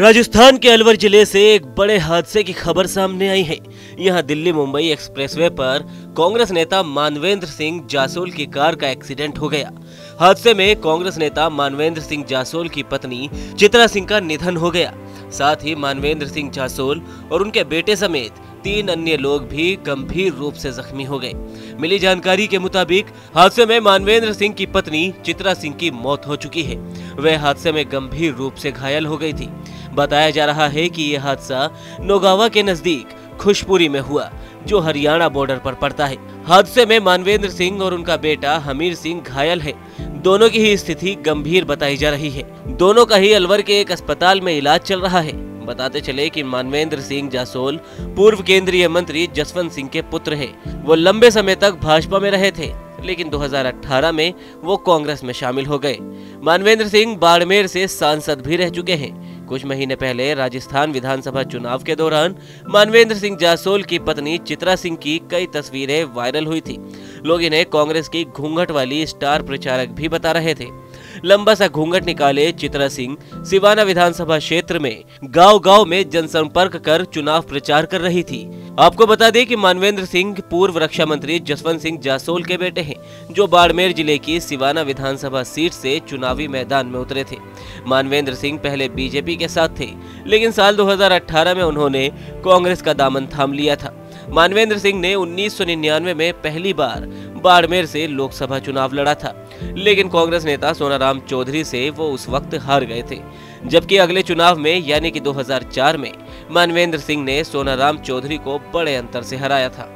राजस्थान के अलवर जिले से एक बड़े हादसे की खबर सामने आई है। यहां दिल्ली मुंबई एक्सप्रेसवे पर कांग्रेस नेता मानवेंद्र सिंह जासोल की कार का एक्सीडेंट हो गया। हादसे में कांग्रेस नेता मानवेंद्र सिंह जासोल की पत्नी चित्रा सिंह का निधन हो गया। साथ ही मानवेंद्र सिंह जासोल और उनके बेटे समेत 3 अन्य लोग भी गंभीर रूप से जख्मी हो गए। मिली जानकारी के मुताबिक हादसे में मानवेंद्र सिंह की पत्नी चित्रा सिंह की मौत हो चुकी है। वह हादसे में गंभीर रूप से घायल हो गई थी। बताया जा रहा है कि यह हादसा नोगावा के नजदीक खुशपुरी में हुआ, जो हरियाणा बॉर्डर पर पड़ता है। हादसे में मानवेंद्र सिंह और उनका बेटा हमीर सिंह घायल है। दोनों की ही स्थिति गंभीर बताई जा रही है। दोनों का ही अलवर के एक अस्पताल में इलाज चल रहा है। बताते चले कि मानवेंद्र सिंह जासोल पूर्व केंद्रीय मंत्री जसवंत सिंह के पुत्र हैं। वो लंबे समय तक भाजपा में रहे थे, लेकिन 2018 में वो कांग्रेस में शामिल हो गए। मानवेंद्र सिंह बाड़मेर से सांसद भी रह चुके हैं। कुछ महीने पहले राजस्थान विधानसभा चुनाव के दौरान मानवेंद्र सिंह जासोल की पत्नी चित्रा सिंह की कई तस्वीरें वायरल हुई थी। लोग इन्हें कांग्रेस की घूंघट वाली स्टार प्रचारक भी बता रहे थे। लंबा सा घूंघट निकाले चित्रा सिंह सिवाना विधानसभा क्षेत्र में गांव-गांव में जनसंपर्क कर चुनाव प्रचार कर रही थी। आपको बता दें कि मानवेंद्र सिंह पूर्व रक्षा मंत्री जसवंत सिंह जासोल के बेटे हैं, जो बाड़मेर जिले की सिवाना विधानसभा सीट से चुनावी मैदान में उतरे थे। मानवेंद्र सिंह पहले बीजेपी के साथ थे, लेकिन साल 2018 में उन्होंने कांग्रेस का दामन थाम लिया था। मानवेंद्र सिंह ने 1999 में पहली बार बाड़मेर से लोकसभा चुनाव लड़ा था, लेकिन कांग्रेस नेता सोनाराम चौधरी से वो उस वक्त हार गए थे। जबकि अगले चुनाव में यानी कि 2004 में मानवेंद्र सिंह ने सोनाराम चौधरी को बड़े अंतर से हराया था।